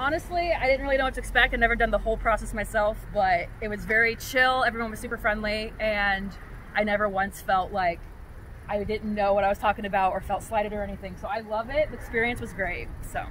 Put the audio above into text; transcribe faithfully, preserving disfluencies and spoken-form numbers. Honestly, I didn't really know what to expect. I'd never done the whole process myself, but it was very chill. Everyone was super friendly, and I never once felt like I didn't know what I was talking about or felt slighted or anything. So I love it. The experience was great. So.